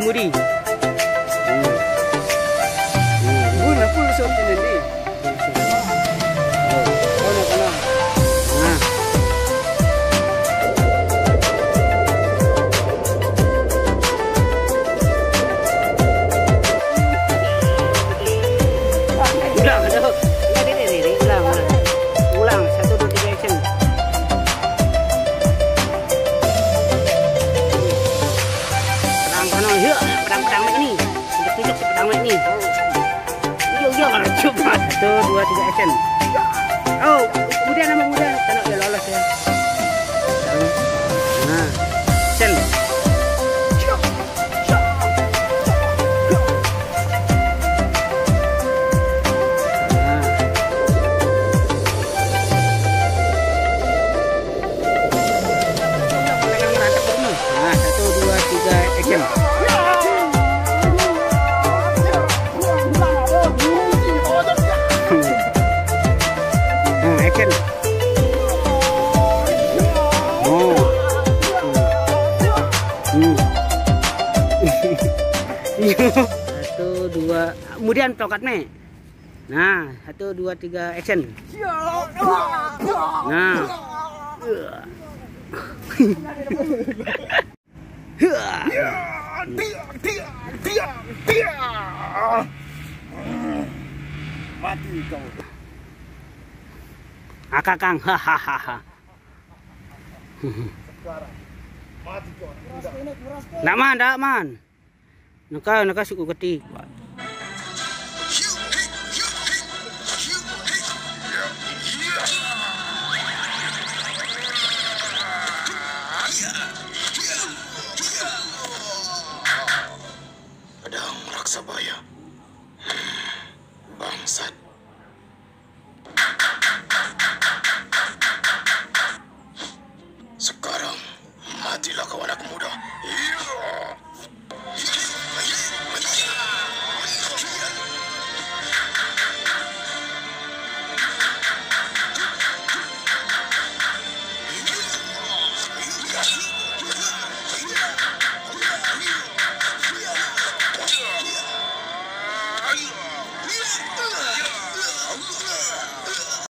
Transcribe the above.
muri. Una full shot nandi. Ona kana. Ulang, aduh. Ini ulang. 1 2 3 action. Pedang sana, pedang-pedang macam ni. Tunjuk-tunjuk pedang macam ni. Yo, cuba. 1 2 3 action. Oh, kemudian tak nak dia lolos ya. Nah, action. Satu, dua, kemudian tongkatnya. Nah, 1 2 3 action. Nah, mati kau. Akakang, hahaha. Mati kau. Nak man. Nak suku ketik. Pedang Raksabaya. Bangsat. Sekarang matilah kau anak muda.